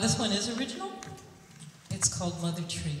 This one is original. It's called Mother Tree.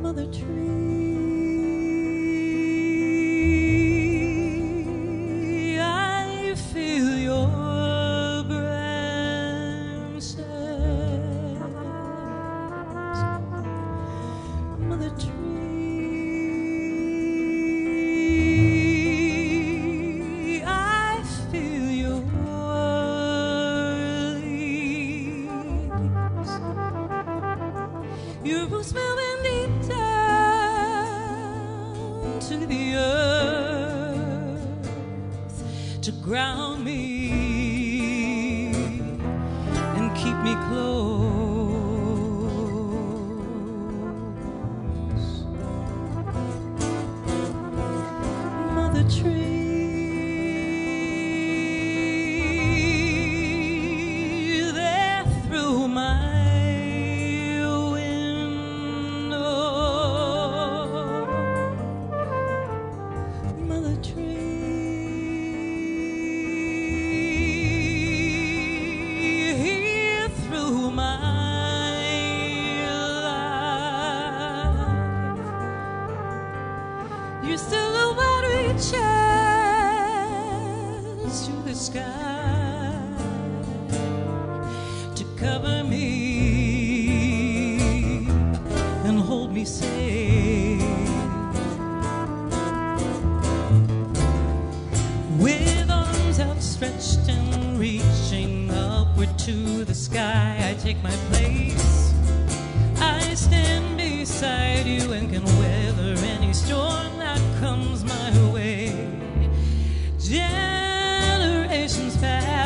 Mother tree, I feel your branches. Mother tree, I feel your leaves. Your roots bowing deep down to the earth to ground me and keep me close. Mother tree, there through my silhouette reaches to the sky to cover me and hold me safe. With arms outstretched and reaching upward to the sky, I take my place. I stand beside you and can weather any storm that comes my way. Generations pass.